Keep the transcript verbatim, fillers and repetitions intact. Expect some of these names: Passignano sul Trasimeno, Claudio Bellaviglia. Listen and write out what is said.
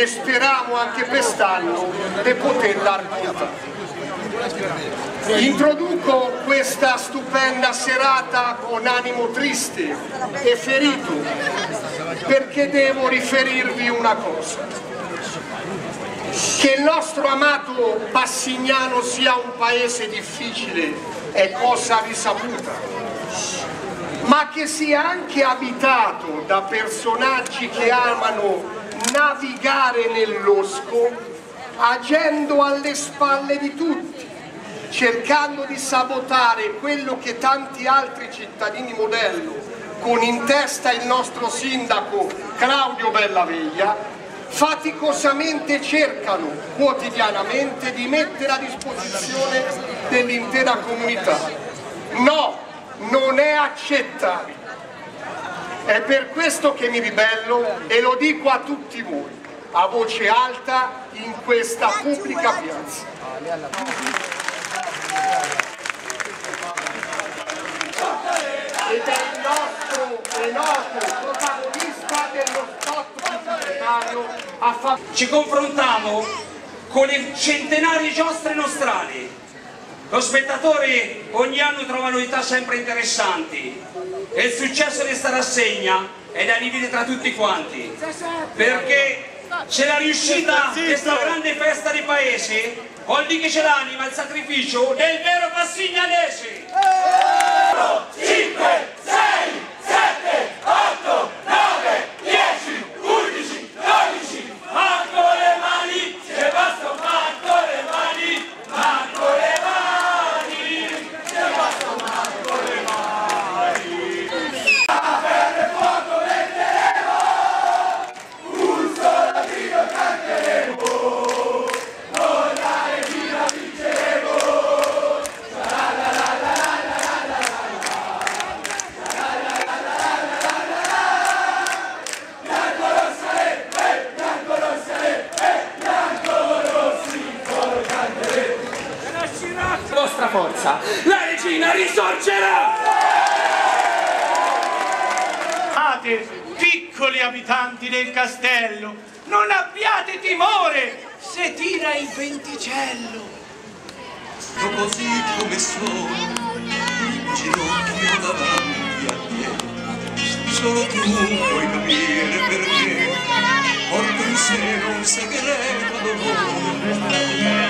E speriamo anche quest'anno di poter dar vita. Introduco questa stupenda serata con animo triste e ferito, perché devo riferirvi una cosa: che il nostro amato Passignano sia un paese difficile è cosa risaputa, ma che sia anche abitato da personaggi che amano navigare nell'osco, agendo alle spalle di tutti, cercando di sabotare quello che tanti altri cittadini modello, con in testa il nostro sindaco Claudio Bellaviglia, faticosamente cercano quotidianamente di mettere a disposizione dell'intera comunità. No, non è accettabile. È per questo che mi ribello e lo dico a tutti voi, a voce alta, in questa pubblica piazza. Ed è il nostro enoto protagonista dello spot. Ci confrontiamo con i centenari giostre nostrane. Lo spettatore ogni anno trova novità sempre interessanti e il successo di questa rassegna è da dividere tra tutti quanti, perché c'è la riuscita di questa grande festa di paese, vuol dire che c'è l'anima, il sacrificio del vero passignanese. Forza, la regina risorgerà! Fate, piccoli abitanti del castello, non abbiate timore se tira il venticello. Così come sono, in ginocchio davanti a te, solo tu puoi capire perché porto in sé un segreto dolore.